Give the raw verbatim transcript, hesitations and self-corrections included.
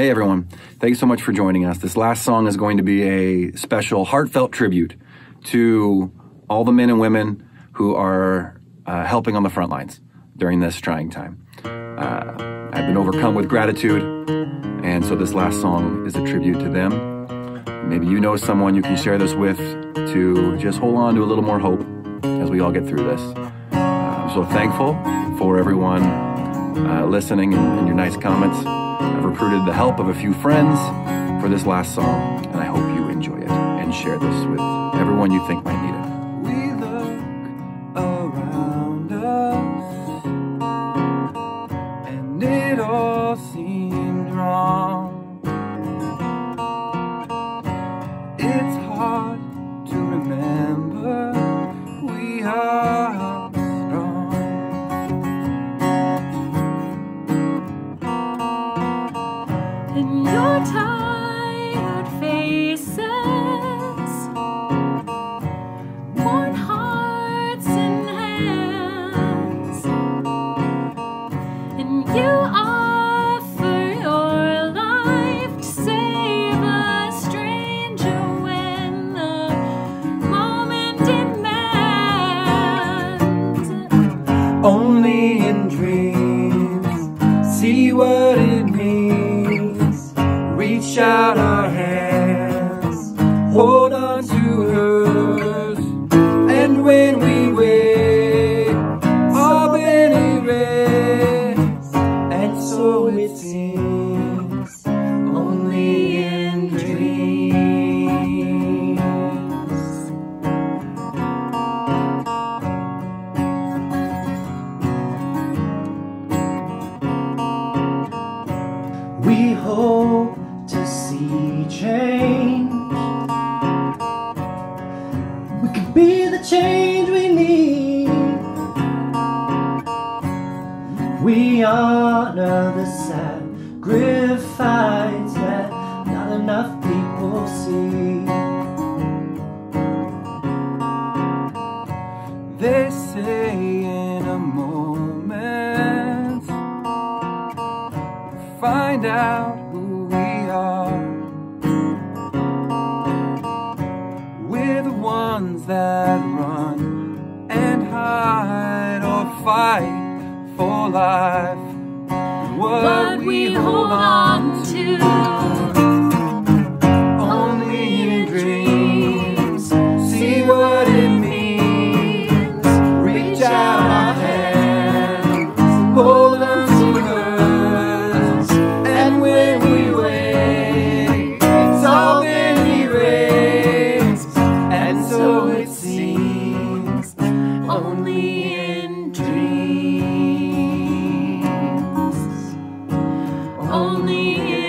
Hey everyone, thanks so much for joining us. This last song is going to be a special heartfelt tribute to all the men and women who are uh, helping on the front lines during this trying time. Uh, I've been overcome with gratitude, and so this last song is a tribute to them. Maybe you know someone you can share this with to just hold on to a little more hope as we all get through this. Uh, I'm so thankful for everyone uh, listening and, and your nice comments. I've recruited the help of a few friends for this last song, and I hope you enjoy it and share this with everyone you think might need it. We look around us, and it all seems wrong. It's hard to remember we are. And your tired faces, worn hearts and hands, and you offer your life to save a stranger when the moment demands. Only in dreams see what it means. Reach out our hands, hold on to hers, and when we wake, all been erased, and so it seems, only in dreams. We hope to see change. We could be the change we need. We honor the sacrifice that not enough people see. They say in a moment, find out who we are. We're the ones that run and hide or fight for life, what, what we, we hold on, on to, only in dreams, see what it means, reach out our hands, hold on to hers, and when we only in dreams, only in